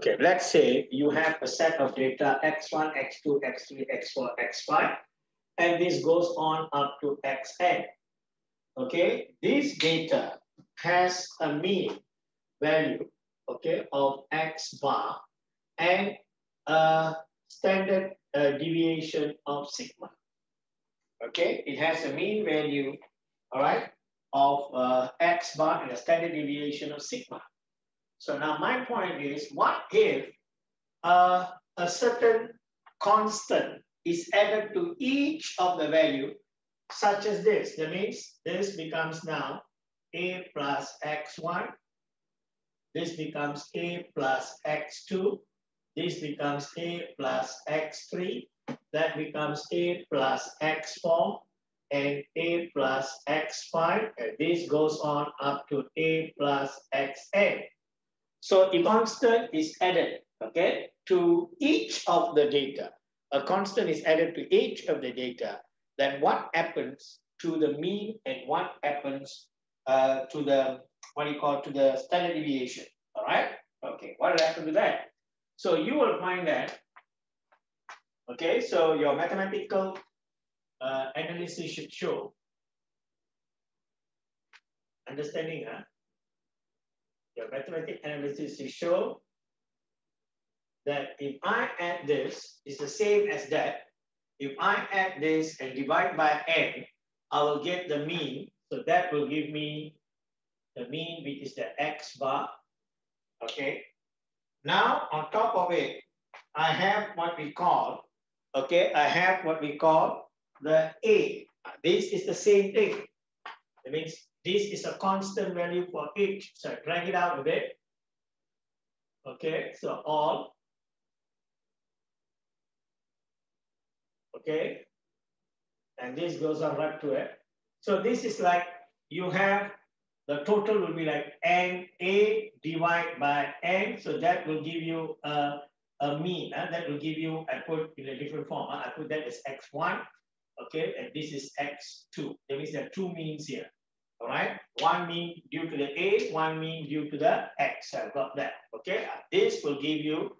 Okay, let's say you have a set of data x1, x2, x3, x4, x5, and this goes on up to xn. Okay, this data has a mean value, okay, of x bar and a standard deviation of sigma. Okay, it has a mean value, all right, of x bar and a standard deviation of sigma. So now my point is, what if a certain constant is added to each of the value, such as this? That means this becomes now a plus x1, this becomes a plus x2, this becomes a plus x3, that becomes a plus x4, and a plus x5, and this goes on up to a plus xn. So a constant is added, okay, to each of the data. A constant is added to each of the data. Then what happens to the mean and what happens to the, what do you call, to the standard deviation, all right? Okay, what will happen to that? So you will find that, okay, so your mathematical analysis should show understanding, huh? Your mathematical analysis is show that if I add this, it's the same as that. If I add this and divide by n, I will get the mean. So that will give me the mean, which is the x bar. Okay. Now on top of it, I have what we call, okay, I have what we call the a. This is the same thing. That means this is a constant value for each. So drag it out a bit. Okay, so all. Okay, and this goes on right to it. So this is like you have the total will be like n a divided by n. So that will give you a mean. That will give you, I put in a different form. I put that as x1. Okay, and this is x2. That means there are two means here. All right, one mean due to the a, one mean due to the x. I've got that. Okay, this will give you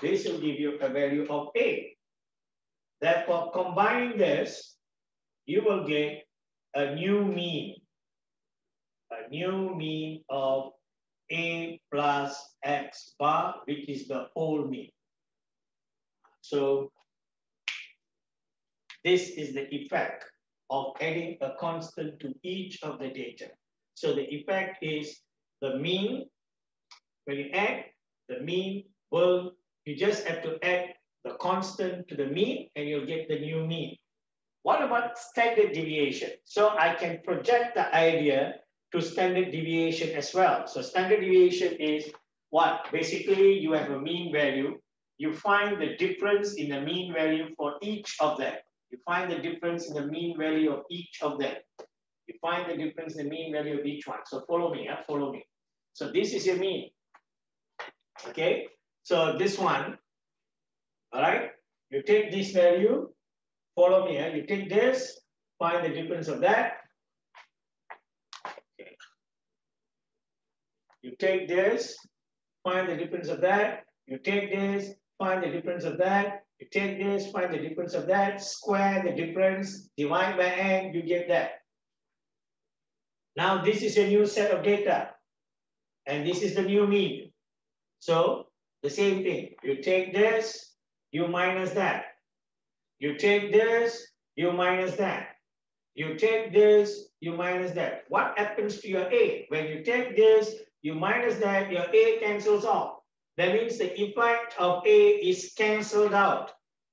a value of a. Therefore, combining this, you will get a new mean of a plus x bar, which is the old mean. So this is the effect of adding a constant to each of the data. So the effect is the mean. When you add the mean, well, you just have to add the constant to the mean and you'll get the new mean. What about standard deviation? So I can project the idea to standard deviation as well. So standard deviation is what? Basically, you have a mean value. You find the difference in the mean value for each of them. You find the difference in the mean value of each of them. You find the difference in the mean value of each one. So follow me, follow me. So this is your mean, okay? So this one, all right? You take this value, follow me, you take this, find the difference of that. Okay. You take this, find the difference of that. You take this, find the difference of that. You take this, find the difference of that, square the difference, divide by n, you get that. Now this is a new set of data, and this is the new mean. So the same thing, you take this, you minus that. You take this, you minus that. You take this, you minus that. What happens to your a? When you take this, you minus that, your a cancels off. That means the effect of a is cancelled out.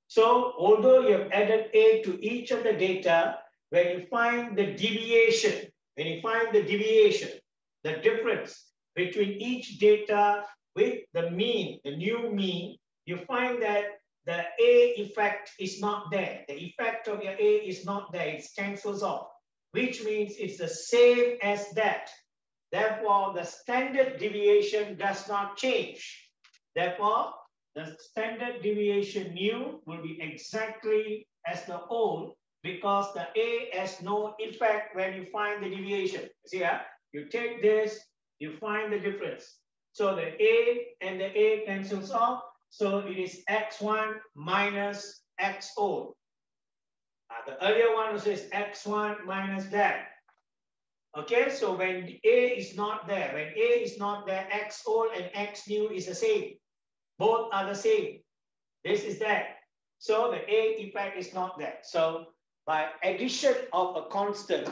So although you have added a to each of the data, when you find the deviation, when you find the deviation, the difference between each data with the mean, the new mean, you find that the a effect is not there. The effect of your a is not there. It cancels off, which means it's the same as that. Therefore, the standard deviation does not change. Therefore, the standard deviation new will be exactly as the old because the a has no effect when you find the deviation. See, you take this, you find the difference. So the A and the A cancels off. So it is X1 minus XO. The earlier one also is X1 minus that. Okay, so when A is not there, X old and X new is the same. Both are the same. This is that. So the A effect is not there. So by addition of a constant,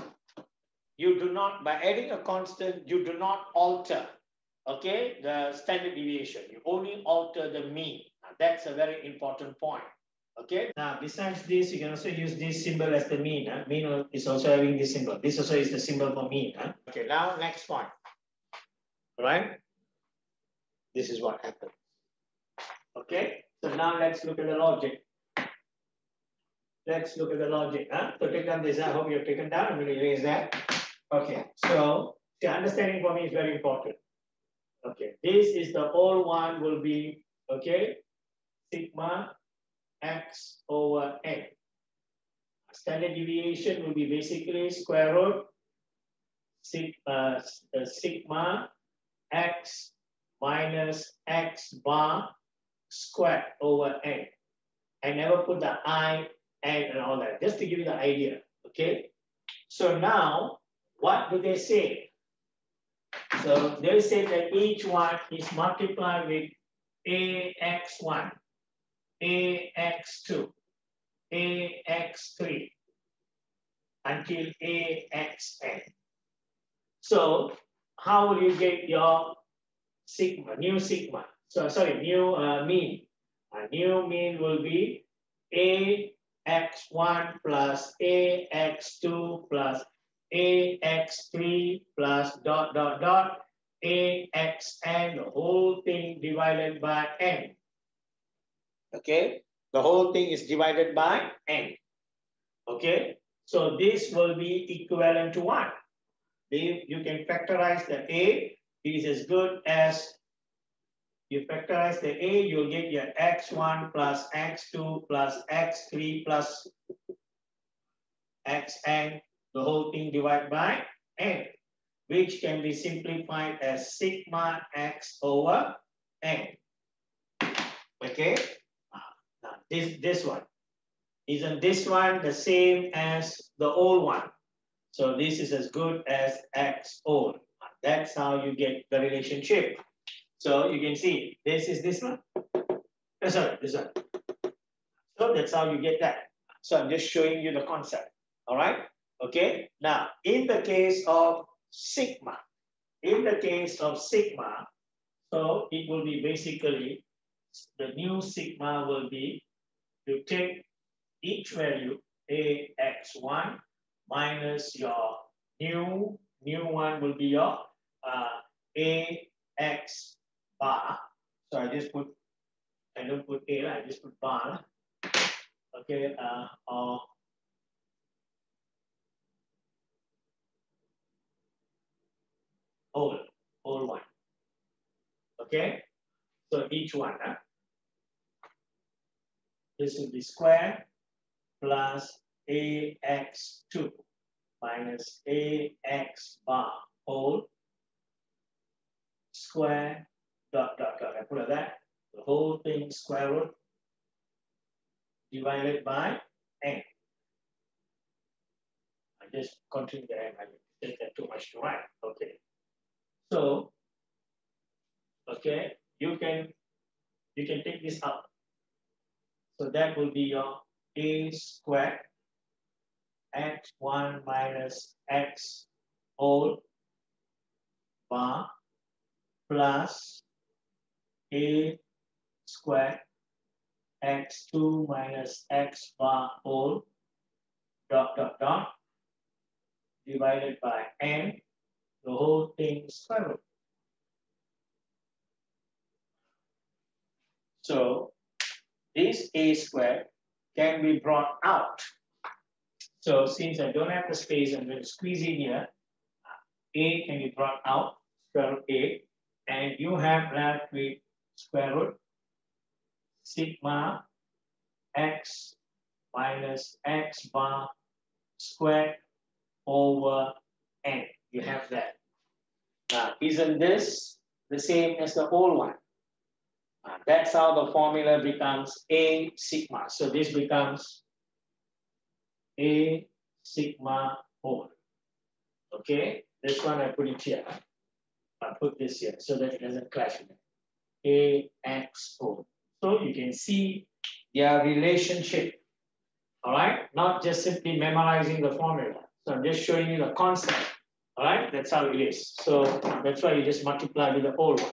you do not, by adding a constant, you do not alter, okay, the standard deviation. You only alter the mean. Now, that's a very important point. Okay. Now, besides this, you can also use this symbol as the mean. Huh? Mean is also having this symbol. This also is the symbol for mean. Huh? Okay, now next point. All right. This is what happened. Okay. So now let's look at the logic. Let's look at the logic. Huh? So take down this. I hope you have taken down. I'm going to erase that. Okay. So the understanding for me is very important. Okay. This is the old one will be, okay, sigma X over N. Standard deviation will be basically square root sigma X minus X bar squared over N. I never put the I, N and all that, just to give you the idea, okay? So now, what do they say? So they say that each one is multiplied with AX1. AX2, AX3, until AXN. So how will you get your sigma, new sigma? So sorry, new mean. A new mean will be AX1 plus AX2 plus AX3 plus dot, dot, dot, AXN, the whole thing divided by N. Okay, the whole thing is divided by N. Okay, so this will be equivalent to 1. If you can factorize the A, it is as good as you factorize the A, you'll get your X1 plus X2 plus X3 plus Xn, the whole thing divided by N, which can be simplified as sigma X over N. Okay. Now, this one, isn't this one the same as the old one? So this is as good as X old. That's how you get the relationship. So you can see, this is this one. Oh, sorry, this one. So that's how you get that. So I'm just showing you the concept. All right? Okay? Now, in the case of sigma, so it will be basically, the new sigma will be, you take each value, AX1 minus your new one will be your AX bar. So I just put, I don't put A, I just put bar. Okay, or old one. Okay. So each one, this will be square plus AX2 minus AX bar whole square dot dot dot. I put it that the whole thing square root divided by N. I just continue the N. I didn't take that too much to write. Okay. So okay. You can take this out. So that will be your A squared X1 minus X whole bar plus A squared X2 minus X bar whole dot dot dot divided by N, the whole thing square root. So this A squared can be brought out. So since I don't have the space, I'm going to squeeze in here. A can be brought out, square root A, and you have left with square root sigma X minus X bar squared over N. You have that. Now, isn't this the same as the old one. That's how the formula becomes A sigma. So this becomes A sigma whole. Okay, this one I put it here. I put this here so that it doesn't clash with it. AX whole. So you can see their relationship. All right, not just simply memorizing the formula. So I'm just showing you the concept. All right, that's how it is. So that's why you just multiply with the old one.